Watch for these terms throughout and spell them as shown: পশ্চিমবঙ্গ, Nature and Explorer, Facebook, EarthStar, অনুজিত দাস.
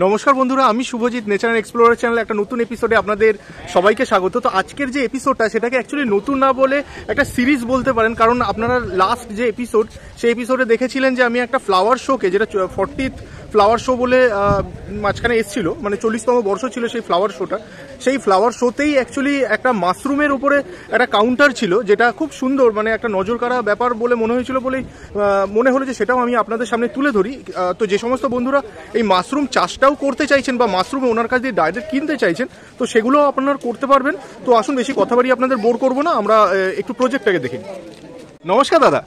नमस्कार बंधुरा आमी Subhajit nature and explorer channel एक नतून एपिसोडे आपनादेर सबाइके स्वागत। तो आजकेर जे एपिसोडटा सेटाके एक्चुअली नतून ना बोले एक सीरीज बोलते पारेन, कारण आपनारा लास्ट जे एपिसोड सेई एपिसोडे देखेछिलेन जे आमी एकटा फ्लावर शो के जेटा 40th फ्लावर शो बोले माझखाने एसेछिलो माने 40तम बर्ष छिलो सेई फ्लावर शोटा। सेई फ्लावर शोतेई एक्चुअली एकटा माशरूमेर उपरे एकटा काउंटार छिलो जेटा खूब सुंदर माने एकटा नजरकाड़ा ब्यापार बोले मने हयेछिलो बोलेई मने हलो जे सेटाओ आमी आपनादेर सामने तुले धरि। तो जे समस्त बंधुरा एई माशरूम चाषटाओ करते चाइछेन बा माशरूम ओनार काछ दिये डायरेक्ट किनते चाइछेन तो सेगुलो आपनारा करते पारबेन। तो आसुन बेशी कथा बाड़िये आपनादेर बोर करबो ना, आमरा एकटु प्रोजेक्टटाके देखि। नमस्कार दादा।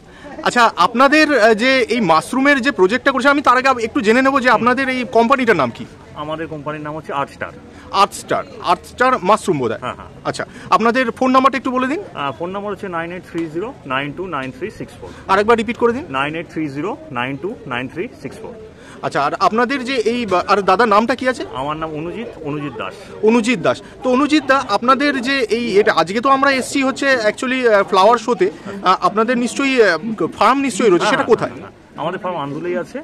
अच्छा আপনাদের যে এই মাশরুমের যে প্রজেক্টটা করছে আমি তার আগে একটু জেনে নেব যে আপনাদের এই কোম্পানিটার নাম কি? আমাদের কোম্পানির নাম হচ্ছে EarthStar। EarthStar EarthStar মাশরুম বোধ হয়। আচ্ছা আপনাদের ফোন নাম্বারটা একটু বলে দিন। ফোন নাম্বার হচ্ছে 9830929364। আরেকবার রিপিট করে দিন 9830929364। আচ্ছা আর আপনাদের যে এই আর দাদা নামটা কি আছে? আমার নাম অনুজিত, অনুজিত দাস। অনুজিত দাস। তো অনুজিত দা আপনাদের যে এই এটা আজকে তো আমরা এসছি হচ্ছে অ্যাকচুয়ালি ফ্লাওয়ার শোতে। আপনাদের নিশ্চয়ই ফার্ম নিশ্চয়ই রয়েছে, সেটা কোথায়? আমাদের ফার্ম আন্দুলেই আছে।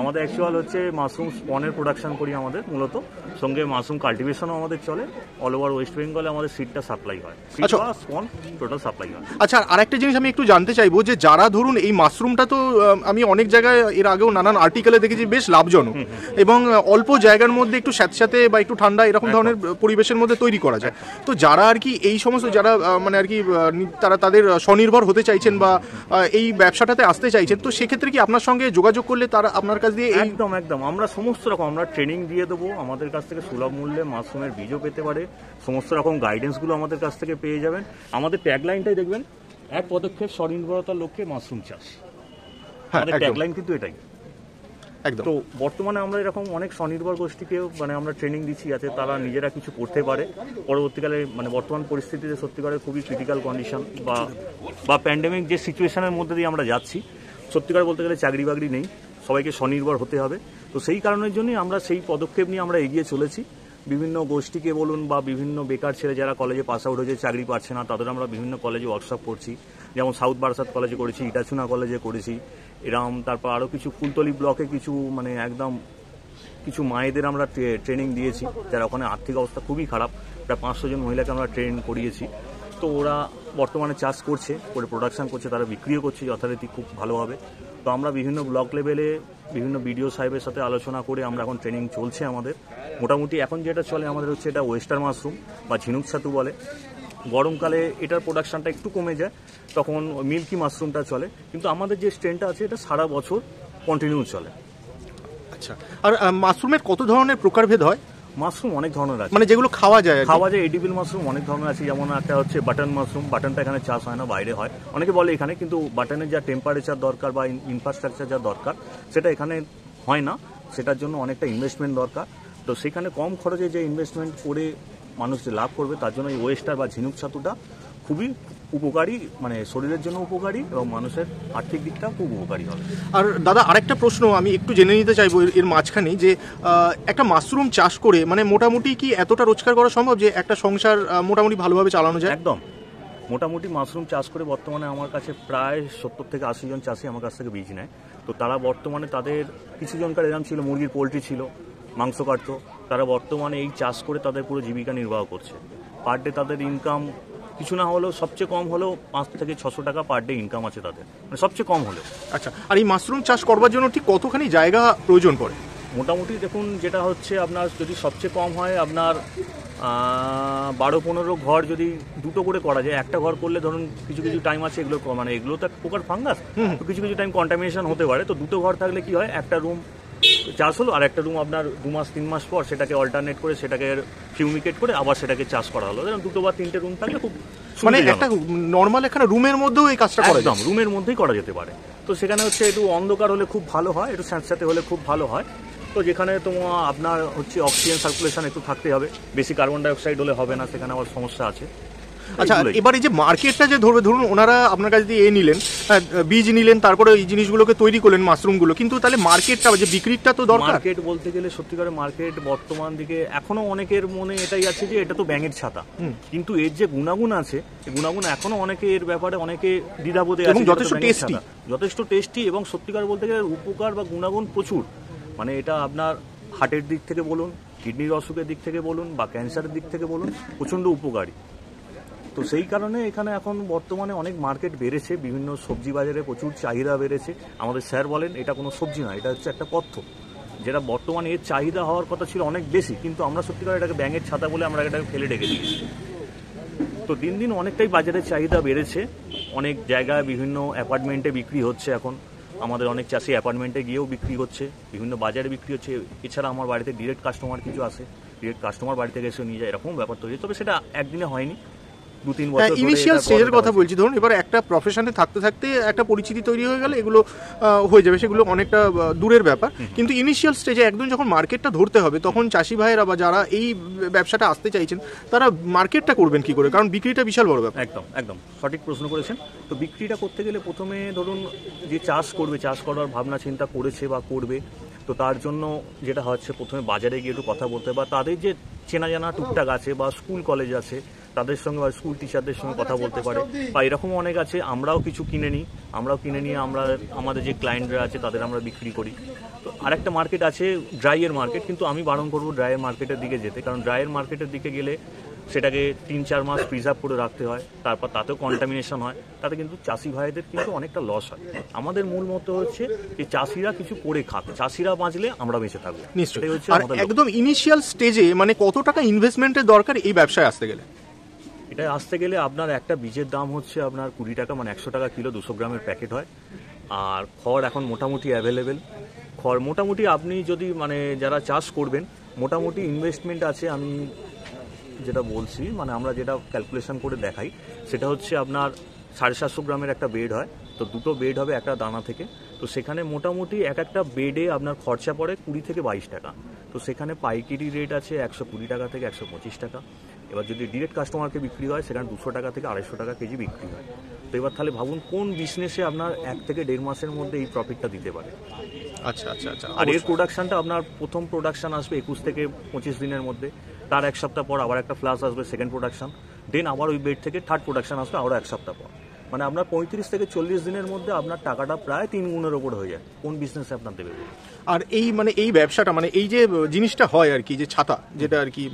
আমাদের অ্যাকচুয়াল হচ্ছে মাশরুম স্পনের প্রোডাকশন করি আমাদের মূলত, সঙ্গে মাশরুম কাল্টিভেশনও আমাদের চলে অল ওভার ওয়েস্ট বেঙ্গলে। আমাদের সিডটা সাপ্লাই হয়, আচ্ছা স্পন টোটাল সাপ্লাই হয়। আচ্ছা আর আরেকটা জিনিস আমি একটু জানতে চাইবো যে যারা ধরুন এই মাশরুমটা তো আমি অনেক জায়গায় এর আগেও নানান আর্টিকেলে দেখেছি বেশ লাভজনক এবং অল্প জায়গার মধ্যে একটু স্যাঁতস্যাঁতে বা একটু ঠান্ডা এরকম ধরনের পরিবেশের মধ্যে তৈরি করা যায়। তো যারা আর কি এই সমস্ত যারা মানে আর কি তারা তাদের স্বনির্ভর হতে চাইছেন বা এই ব্যবসাটাতে আসতে চাইছেন তো সেক্ষেত্রে কি আপনার সঙ্গে যোগাযোগ করলে তারা আপনার কাছ দিয়ে? একদম একদম, আমরা সমস্ত রকম আমরা ট্রেনিং দিয়ে দেবো। আমাদের কাছ থেকে সুলভ মূল্যে মাশরুমের বীজও পেতে পারে, সমস্ত রকম গাইডেন্সগুলো আমাদের কাছ থেকে পেয়ে যাবেন। আমাদের ট্যাগলাইনটাই দেখবেন, এক পদক্ষেপ স্বনির্ভরতার লক্ষ্যে মাশরুম চাষ, আমাদের ট্যাগলাইন কিন্তু এটাই একদম। তো বর্তমানে আমরা এরকম অনেক স্বনির্ভর গোষ্ঠীকেও মানে আমরা ট্রেনিং দিচ্ছি যাতে তারা নিজেরা কিছু করতে পারে পরবর্তীকালে, মানে বর্তমান পরিস্থিতিতে সত্যিকারের খুবই ক্রিটিক্যাল কন্ডিশন বা প্যান্ডেমিক যে সিচুয়েশনের মধ্যে দিয়ে আমরা যাচ্ছি, সত্যিকার বলতে গেলে চাকরি বাকরি নেই, সবাইকে স্বনির্ভর হতে হবে। তো সেই কারণের জন্যই আমরা সেই পদক্ষেপ নিয়ে আমরা এগিয়ে চলেছি। বিভিন্ন গোষ্ঠীকে বলুন বা বিভিন্ন বেকার ছেলে যারা কলেজে পাস আউট হয়েছে চাকরি পাচ্ছে না তাদের আমরা বিভিন্ন কলেজে ওয়ার্কশপ করছি, যেমন সাউথ বারাসাত কলেজে করেছি, ইটাচুনা কলেজে করেছি এরকম। তারপর আরও কিছু ফুলতলি ব্লকে কিছু মানে একদম কিছু মায়েদের আমরা ট্রেনিং দিয়েছি যারা ওখানে আর্থিক অবস্থা খুবই খারাপ, প্রায় 500 জন মহিলাকে আমরা ট্রেন করিয়েছি। তো ওরা বর্তমানে চাষ করছে, করে প্রোডাকশান করছে, তারা বিক্রিও করছে যথারীতি খুব ভালোভাবে। তো আমরা বিভিন্ন ব্লক লেভেলে বিভিন্ন বিডিও সাহেবের সাথে আলোচনা করে আমরা এখন ট্রেনিং চলছে আমাদের। মোটামুটি এখন যেটা চলে আমাদের হচ্ছে এটা ওয়েস্টার মাশরুম বা ঝিনুক ছাতু বলে, গরমকালে এটার প্রোডাকশানটা একটু কমে যায়, তখন মিল্কি মাশরুমটা চলে। কিন্তু আমাদের যে স্ট্রেনটা আছে এটা সারা বছর কন্টিনিউ চলে। আচ্ছা আর মাশরুমের কত ধরনের প্রকারভেদ হয়? মাশরুম অনেক ধরনের আছে, মানে যেগুলো খাওয়া যায় এডিবল মাশরুম অনেক ধরনের আছে। যেমন একটা হচ্ছে বাটন মাশরুম, বাটনটা এখানে চাষ হয় না, বাইরে হয়, অনেকে বলে এখানে, কিন্তু বাটনের যা টেম্পারেচার দরকার বা ইনফ্রাস্ট্রাকচার যা দরকার সেটা এখানে হয় না, সেটার জন্য অনেকটা ইনভেস্টমেন্ট দরকার। তো সেখানে কম খরচে যে ইনভেস্টমেন্ট করে মানুষ যে লাভ করবে তার জন্য এই ওয়েস্টার বা ঝিনুক ছাতুটা খুবই উপকারী, মানে শরীরের জন্য উপকারী এবং মানুষের আর্থিক দিকটা খুব উপকারী হবে। আর দাদা আরেকটা প্রশ্ন আমি একটু জেনে নিতে চাইবো এর মাঝখানে, যে একটা মাশরুম চাষ করে মানে মোটামুটি কি এতটা রোজগার করা সম্ভব যে একটা সংসার মোটামুটি ভালোভাবে চালানো যায়? একদম, মোটামুটি মাশরুম চাষ করে বর্তমানে আমার কাছে প্রায় 70 থেকে 80 জন চাষি আমার কাছ থেকে বীজ নেয়। তো তারা বর্তমানে তাদের কিছু জনকার এরকম ছিল মুরগির পোলট্রি ছিল, মাংস কাটতো, তারা বর্তমানে এই চাষ করে তাদের পুরো জীবিকা নির্বাহ করছে। পার ডে তাদের ইনকাম কিছু না হলেও সবচেয়ে কম হলেও 500 থেকে 600 টাকা পার ডে ইনকাম আছে তাদের, মানে সবচেয়ে কম হলেও। আচ্ছা আর এই মাশরুম চাষ করবার জন্য ঠিক কতখানি জায়গা প্রয়োজন পড়ে? মোটামুটি দেখুন যেটা হচ্ছে আপনার যদি সবচেয়ে কম হয় আপনার 12-15 ঘর যদি দুটো করে করা যায়, একটা ঘর করলে ধরুন কিছু কিছু টাইম আছে এগুলো মানে এগুলো তো এক প্রকার ফাঙ্গাস, তো কিছু কিছু টাইম কন্টামিনেশন হতে পারে। তো দুটো ঘর থাকলে কি হয়, একটা রুম চাষ হলো আর একটা রুম আপনার 2-3 মাস পর সেটাকে অল্টারনেট করে সেটাকে ফিউমিকেট করে আবার সেটাকে চাষ করা হলো, যেমন 2 বা 3টে রুম থাকলে খুব মানে একটা নর্মাল এখানে রুমের মধ্যেও এই কাজটা করা যায়, রুমের মধ্যেই করা যেতে পারে। তো সেখানে হচ্ছে একটু অন্ধকার হলে খুব ভালো হয়, একটু স্যাঁতস্যাঁতে হলে খুব ভালো হয়। তো যেখানে তোমার আপনার হচ্ছে অক্সিজেন সার্কুলেশন একটু থাকতে হবে, বেশি কার্বন ডাইঅক্সাইড হলে হবে না, সেখানে আবার সমস্যা আছে। আচ্ছা এবারে যে মার্কেটটা যে ধরবে ধরুন ওনারা আপনার কাছে দিয়ে নিলেন, বীজ নিলেন, তারপরে এই জিনিসগুলোকে তৈরি করলেন মাশরুমগুলো, কিন্তু তাহলে মার্কেটটা যে বিক্রিটা তো দরকার। মার্কেট বলতে গেলে সত্যিকারের মার্কেট বর্তমান দিকে এখনো অনেকের মনে এটাই আছে যে এটা তো ব্যাঙের ছাতা, কিন্তু এর যে গুণাগুণ আছে এই গুণাগুণ এখনো অনেকে এর ব্যাপারে অনেকে দ্বিধাবোধে আছে। যথেষ্ট টেস্টি এবং সত্যিকার বলতে গেলে উপকার বা গুণাগুণ প্রচুর, মানে এটা আপনার हार्टर दिक थेके बोलुन किडनिर असुखेर दिक थेके बोलुन बा कैंसारेर दिक थेके बोलुन प्रचंड उपकारी। तो सेई कारणे एखाने एखन बर्तमाने अनेक मार्केट बेड़ेछे, विभिन्न सब्जी बाजारे प्रचुर चाहिदा बेड़ेछे। आमादेर सर बोलेन एटा कोनो सब्जी ना, एटा हच्छे एकटा पथ्य যেটা বর্তমানে এর চাহিদা হওয়ার কথা ছিল অনেক বেশি, কিন্তু আমরা সত্যিকার এটাকে ব্যাঙের ছাতা বলে আমরা এটাকে ফেলে রেখে দিয়েছি। তো দিন দিন অনেকটাই বাজারের চাহিদা বেড়েছে, অনেক জায়গায় বিভিন্ন অ্যাপার্টমেন্টে বিক্রি হচ্ছে, এখন আমাদের অনেক চাষি অ্যাপার্টমেন্টে গিয়েও বিক্রি হচ্ছে, বিভিন্ন বাজারে বিক্রি হচ্ছে। এছাড়া আমার বাড়িতে ডিরেক্ট কাস্টমার কিছু আসে, ডিরেক্ট কাস্টমার বাড়িতে গেছে নিয়ে যায়, এরকম ব্যাপার তৈরি। তবে সেটা একদিনে হয়নি, দু তিন বছর ইনিশিয়াল স্টেজের কথা বলছি। ধরুন এবার একটা প্রফেশনে থাকতে থাকতে একটা পরিচিতি তৈরি হয়ে গেলে এগুলো হয়ে যাবে, সেগুলো অনেকটা দূরের ব্যাপার। কিন্তু ইনিশিয়াল স্টেজে একদম যখন মার্কেটটা ধরতে হবে তখন চাষি ভাইয়েরা বা যারা এই ব্যবসাটা আসতে চাইছেন তারা মার্কেটটা করবেন কি করে, কারণ বিক্রিটা বিশাল বড় ব্যাপার। একদম একদম সঠিক প্রশ্ন করেছেন। তো বিক্রিটা করতে গেলে প্রথমে ধরুন যে চাষ করবে, চাষ করার ভাবনা চিন্তা করেছে বা করবে, তো তার জন্য যেটা হচ্ছে প্রথমে বাজারে গিয়ে একটু কথা বলতে, বা তাদের যে চেনা জানা টুকটাক আছে বা স্কুল কলেজ আছে তাদের সঙ্গে, বা স্কুল টিচারদের সঙ্গে কথা বলতে পারে, বা এরকম অনেক আছে আমরাও কিছু কিনে নিই, আমরাও কিনে নিয়ে আমরা আমাদের যে ক্লায়েন্টরা আছে তাদের আমরা বিক্রি করি। তো আরেকটা মার্কেট আছে ড্রাইয়ের মার্কেট, কিন্তু আমি বারণ করবো ড্রাইয়ের মার্কেটের দিকে যেতে, কারণ ড্রাইয়ের মার্কেটের দিকে গেলে সেটাকে 3-4 মাস প্রিজার্ভ করে রাখতে হয়, তারপর তাতেও কন্টামিনেশন হয়, তাতে কিন্তু চাষি ভাইদের কিন্তু অনেকটা লস হয়। আমাদের মূল মতো হচ্ছে যে চাষিরা কিছু করে খাবে, চাষিরা বাঁচলে আমরা বেঁচে থাকবো। নিশ্চয়ই। আর একদম ইনিশিয়াল স্টেজে মানে কত টাকা ইনভেস্টমেন্টের দরকার এই ব্যবসায় আসতে গেলে? এটা আসতে গেলে আপনার একটা বীজের দাম হচ্ছে আপনার 20 টাকা, মানে 100 টাকা কিলো, 200 গ্রামের প্যাকেট হয়। আর খড় এখন মোটামুটি অ্যাভেলেবেল, খড় মোটামুটি আপনি যদি মানে যারা চাষ করবেন মোটামুটি ইনভেস্টমেন্ট আছে, আমি যেটা বলছি মানে আমরা যেটা ক্যালকুলেশন করে দেখাই সেটা হচ্ছে আপনার 750 গ্রামের একটা বেড হয়, তো দুটো বেড হবে একটা দানা থেকে, তো সেখানে মোটামুটি এক একটা বেডে আপনার খরচা পড়ে 20 থেকে 22 টাকা। তো সেখানে পাইকারি রেট আছে 120 টাকা থেকে 125 টাকা। এবার যদি ডিরেক্ট কাস্টমারকে বিক্রি হয় সেখানে 200 টাকা থেকে 250 টাকা কেজি বিক্রি হয়। তো এবার তাহলে ভাবুন কোন বিজনেসে আপনার 1 থেকে দেড় মাসের মধ্যে এই প্রফিটটা দিতে পারে। আচ্ছা আচ্ছা আচ্ছা। আর এর প্রোডাকশানটা আপনার প্রথম প্রোডাকশান আসবে 21 থেকে 25 দিনের মধ্যে, তার 1 সপ্তাহ পর আবার একটা ফ্লাশ আসবে সেকেন্ড প্রোডাকশান, দেন আবার ওই বেড থেকে থার্ড প্রোডাকশান আসবে আবার 1 সপ্তাহ পর, মানে আপনার 35 থেকে 40 দিনের মধ্যে আপনার টাকাটা প্রায় 3 গুণের ওপর হয়ে যায় কোন বিজনেসে আপনার দেবে। আর এই মানে এই ব্যবসাটা মানে এই যে জিনিসটা হয় আর কি, যে ছাতা যেটা আর কি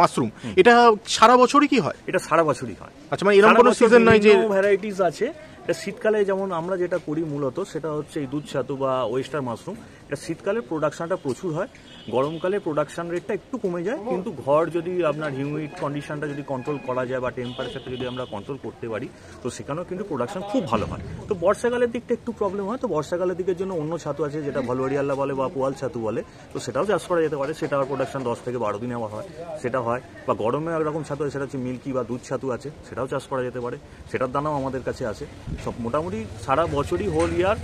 মাশরুম, এটা সারা বছরই কি হয়? এটা সারা বছরই হয়। আচ্ছা, মানে এরকম কোনো সিজন নাই যে ভ্যারাইটিস আছে? এটা শীতকালে যেমন আমরা যেটা করি মূলত সেটা হচ্ছে এই দুধ ছাতু বা ওয়েস্টার মাশরুম, এটা শীতকালে প্রোডাকশনটা প্রচুর হয়, গরমকালে প্রোডাকশন রেটটা একটু কমে যায়, কিন্তু ঘর যদি আপনার হিউমিড কন্ডিশনটা যদি কন্ট্রোল করা যায় বা টেম্পারেচারটা যদি আমরা কন্ট্রোল করতে পারি তো সেখানেও কিন্তু প্রোডাকশন খুব ভালো হয়। তো বর্ষাকালের দিকটা একটু প্রবলেম হয়, তো বর্ষাকালের দিকের জন্য অন্য ছাতু আছে যেটা ভালভেরিয়ালা বলে বা পোয়াল ছাতু বলে, তো সেটাও চাষ করা যেতে পারে, সেটা প্রোডাকশন 10 থেকে 12 দিনে আবার হয়, সেটা হয়। বা গরমে একরকম ছাতু আছে, সেটা হচ্ছে মিল্কি বা দুধ ছাতু আছে, সেটাও চাষ করা যেতে পারে, সেটার দানাও আমাদের কাছে আছে। সব মোটামুটি সারা বছরই হোল ইয়ার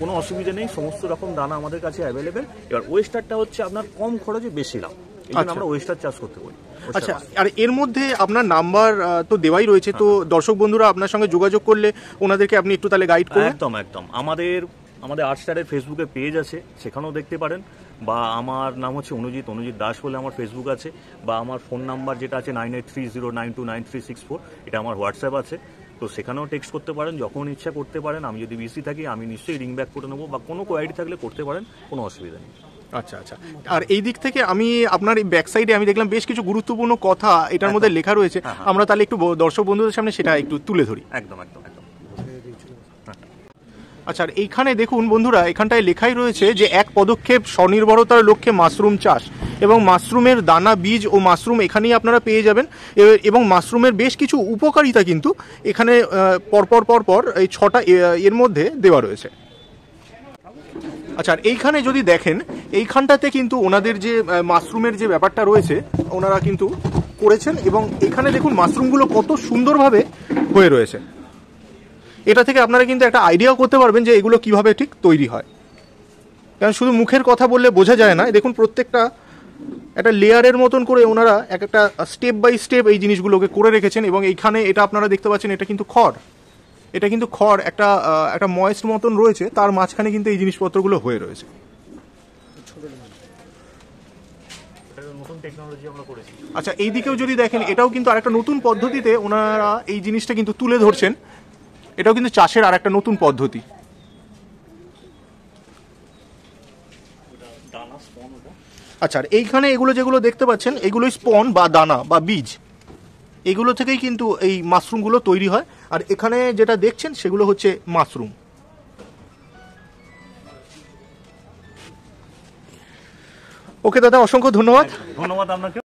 কোনো অসুবিধা নেই, সমস্ত রকম দানা আমাদের কাছে অ্যাভেলেবেল। এবার ওয়েস্টারটা হচ্ছে আপনার কম খরচে বেশি লাভ, এই জন্য আমরা ওয়েস্টার চাষ করতে পারি। আচ্ছা, আর এর মধ্যে আপনার নাম্বার তো দেওয়াই রয়েছে, তো দর্শক বন্ধুরা আপনার সঙ্গে যোগাযোগ করলে ওনাদেরকে আপনি একটু তাহলে গাইড করুন। একদম একদম। আমাদের আমাদের EarthStar-এর ফেসবুকে পেজ আছে, সেখানেও দেখতে পারেন, বা আমার নাম হচ্ছে অনুজিত দাস বলে আমার ফেসবুক আছে, বা আমার ফোন নাম্বার যেটা আছে 9830929364, এটা আমার হোয়াটসঅ্যাপ আছে, তো সেখানেও টেক্সট করতে পারেন যখন ইচ্ছা করতে পারেন। আমি যদি বিজি থাকি আমি নিশ্চয়ই রিং ব্যাক করে নেবো, বা কোনো কোয়ারি থাকলে করতে পারেন, কোনো অসুবিধা নেই। আচ্ছা আচ্ছা। আর এই দিক থেকে আমি আপনার এই ব্যাক সাইডে আমি দেখলাম বেশ কিছু গুরুত্বপূর্ণ কথা এটার মধ্যে লেখা রয়েছে, আমরা তাহলে একটু দর্শক বন্ধুদের সামনে সেটা একটু তুলে ধরি। একদম একদম একদম। আচ্ছা, আর এইখানে দেখুন বন্ধুরা, এখানটায় লেখাই রয়েছে যে 1 পদক্ষেপ স্বনির্ভরতার লক্ষ্যে মাশরুম চাষ, এবং মাশরুমের দানা, বীজ ও মাশরুম এখানেই আপনারা পেয়ে যাবেন, এবং মাশরুমের বেশ কিছু উপকারিতা কিন্তু এখানে পরপর এই 6টা এর মধ্যে দেওয়া রয়েছে। আচ্ছা, আর এইখানে যদি দেখেন এইখানটাতে কিন্তু ওনাদের যে মাশরুমের যে ব্যাপারটা রয়েছে ওনারা কিন্তু করেছেন, এবং এখানে দেখুন মাশরুমগুলো কত সুন্দরভাবে হয়ে রয়েছে, এটা থেকে আপনারা কিন্তু একটা আইডিয়াও করতে পারবেন যে এগুলো কীভাবে ঠিক তৈরি হয়, কারণ শুধু মুখের কথা বললে বোঝা যায় না। দেখুন প্রত্যেকটা একটা লেয়ারের মতন করে ওনারা এক একটা স্টেপ বাই স্টেপ এই জিনিসগুলোকে করে রেখেছেন, এবং এইখানে এটা আপনারা দেখতে পাচ্ছেন এটা কিন্তু খড়, এটা কিন্তু খড় একটা ময়েস্ট মতন রয়েছে, তার মাঝখানে কিন্তু এই জিনিসপত্রগুলো হয়ে রয়েছে। আচ্ছা, এই দিকেও যদি দেখেন এটাও কিন্তু আরেকটা নতুন পদ্ধতিতে ওনারা এই জিনিসটা কিন্তু তুলে ধরছেন, এটাও কিন্তু চাষের আরেকটা নতুন পদ্ধতি। दाना स्पॉन होगा। আচ্ছা এইখানে এগুলো যেগুলো দেখতে পাচ্ছেন এগুলোই স্পন বা দানা বা বীজ, এগুলো থেকেই কিন্তু এই মাশরুমগুলো তৈরি হয়। আর এখানে যেটা দেখছেন সেগুলো হচ্ছে মাশরুম। ওকে দাদা, অসংখ্য ধন্যবাদ। ধন্যবাদ আপনাকে।